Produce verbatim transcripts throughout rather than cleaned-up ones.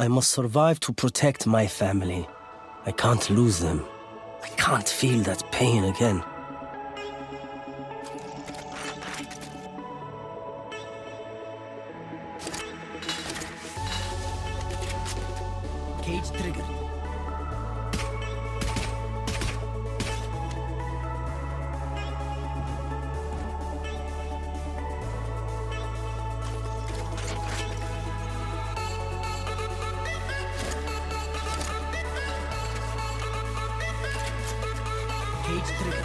I must survive to protect my family. I can't lose them. I can't feel that pain again. Cage triggered. Cage triggered.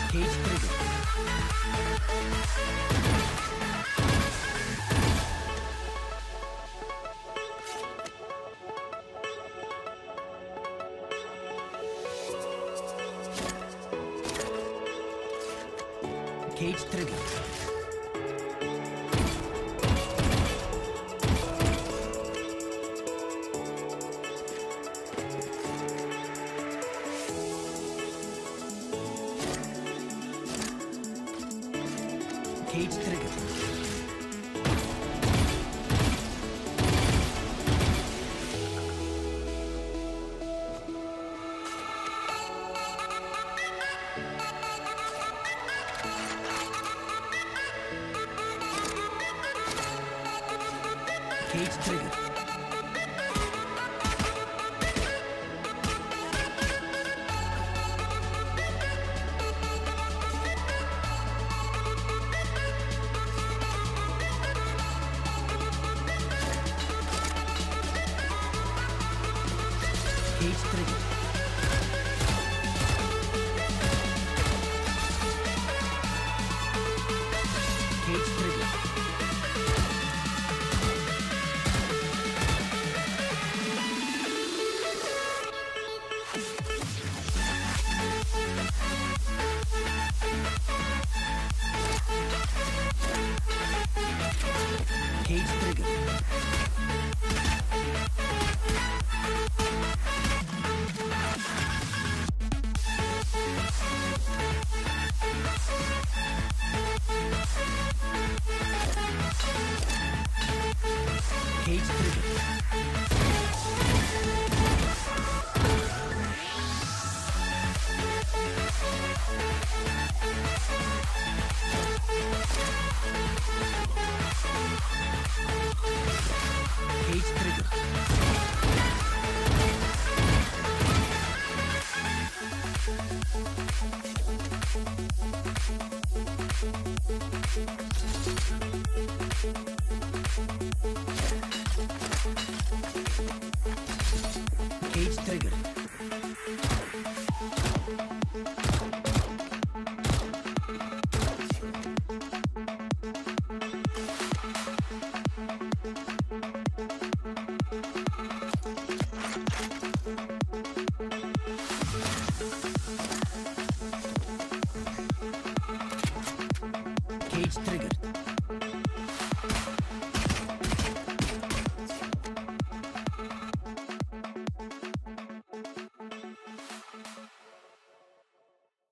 Cage triggered. Cage trigger. Cage trigger. Cage trigger. Cage trigger. Cage trigger. Cage trigger. Cage trigger. Cage trigger. Cage trigger.